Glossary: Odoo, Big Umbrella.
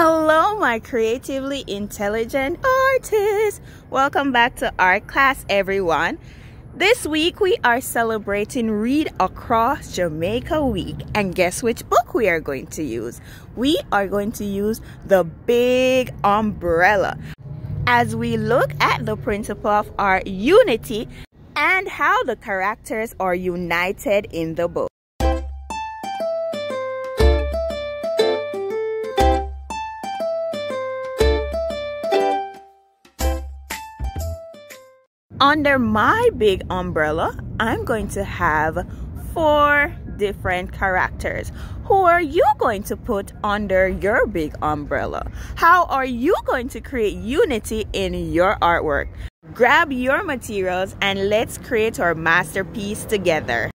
Hello, my creatively intelligent artists. Welcome back to art class, everyone. This week we are celebrating Read Across Jamaica Week, and guess which book we are going to use? We are going to use The Big Umbrella as we look at the principle of our unity and how the characters are united in the book. Under my big umbrella, I'm going to have 4 different characters. Who are you going to put under your big umbrella? How are you going to create unity in your artwork? Grab your materials and let's create our masterpiece together.